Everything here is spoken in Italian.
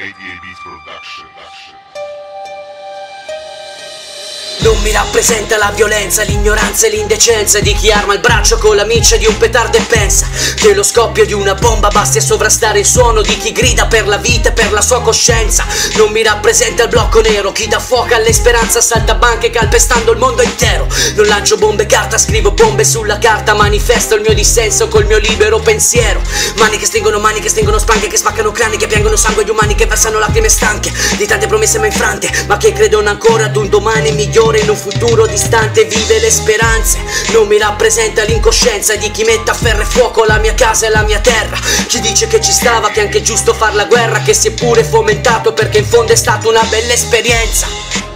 ADAB Production. Non mi rappresenta la violenza, l'ignoranza e l'indecenza di chi arma il braccio con la miccia di un petardo e pensa che lo scoppio di una bomba basti a sovrastare il suono di chi grida per la vita e per la sua coscienza. Non mi rappresenta il blocco nero, chi dà fuoco alle speranze assalta banche calpestando il mondo intero. Non lancio bombe carta, scrivo bombe sulla carta, manifesto il mio dissenso col mio libero pensiero. Mani che stringono spanche, che spaccano crani, che piangono sangue di umani, che versano lacrime stanche di tante promesse mai infrante, ma che credono ancora ad un domani migliore. In un futuro distante vive le speranze. Non mi rappresenta l'incoscienza di chi mette a ferro e fuoco la mia casa e la mia terra, chi dice che ci stava, che è anche giusto far la guerra, che si è pure fomentato perché in fondo è stata una bella esperienza.